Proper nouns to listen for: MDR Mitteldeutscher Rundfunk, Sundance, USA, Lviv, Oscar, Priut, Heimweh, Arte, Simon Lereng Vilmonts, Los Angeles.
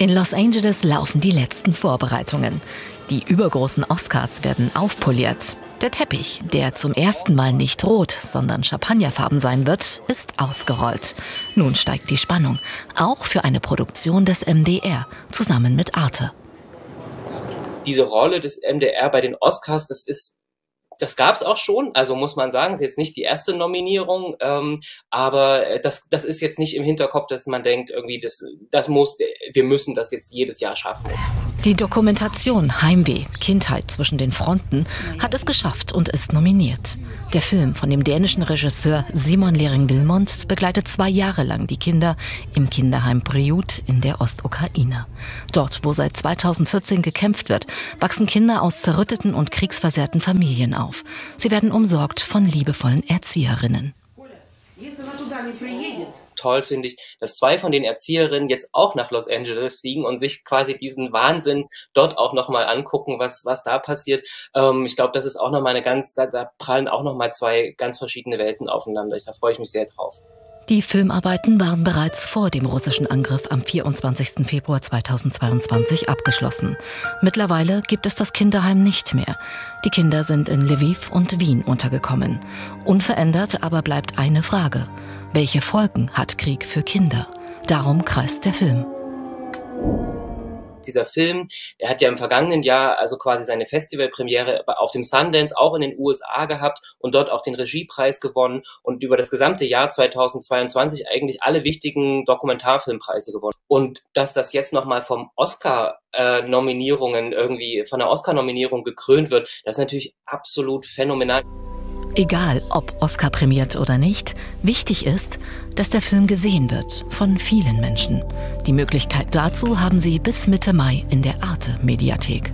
In Los Angeles laufen die letzten Vorbereitungen. Die übergroßen Oscars werden aufpoliert. Der Teppich, der zum ersten Mal nicht rot, sondern champagnerfarben sein wird, ist ausgerollt. Nun steigt die Spannung, auch für eine Produktion des MDR, zusammen mit Arte. Diese Rolle des MDR bei den Oscars, das gab es auch schon, also muss man sagen, ist jetzt nicht die erste Nominierung, aber das ist jetzt nicht im Hinterkopf, dass man denkt, irgendwie wir müssen das jetzt jedes Jahr schaffen. Die Dokumentation Heimweh – Kindheit zwischen den Fronten hat es geschafft und ist nominiert. Der Film von dem dänischen Regisseur Simon Lereng Vilmonts begleitet 2 Jahre lang die Kinder im Kinderheim Priut in der Ostukraine. Dort, wo seit 2014 gekämpft wird, wachsen Kinder aus zerrütteten und kriegsversehrten Familien auf. Sie werden umsorgt von liebevollen Erzieherinnen. Toll finde ich, dass 2 von den Erzieherinnen jetzt auch nach Los Angeles fliegen und sich quasi diesen Wahnsinn dort auch nochmal angucken, was da passiert. Ich glaube, das ist auch nochmal da prallen auch nochmal 2 ganz verschiedene Welten aufeinander. Da freue ich mich sehr drauf. Die Filmarbeiten waren bereits vor dem russischen Angriff am 24. Februar 2022 abgeschlossen. Mittlerweile gibt es das Kinderheim nicht mehr. Die Kinder sind in Lviv und Wien untergekommen. Unverändert aber bleibt eine Frage: Welche Folgen hat Krieg für Kinder? Darum kreist der Film. Dieser Film, er hat ja im vergangenen Jahr also quasi seine Festivalpremiere auf dem Sundance auch in den USA gehabt und dort auch den Regiepreis gewonnen und über das gesamte Jahr 2022 eigentlich alle wichtigen Dokumentarfilmpreise gewonnen. Und dass das jetzt nochmal vom Oscar von der Oscar-Nominierung gekrönt wird, das ist natürlich absolut phänomenal. Egal, ob Oscar prämiert oder nicht, wichtig ist, dass der Film gesehen wird von vielen Menschen. Die Möglichkeit dazu haben Sie bis Mitte Mai in der Arte-Mediathek.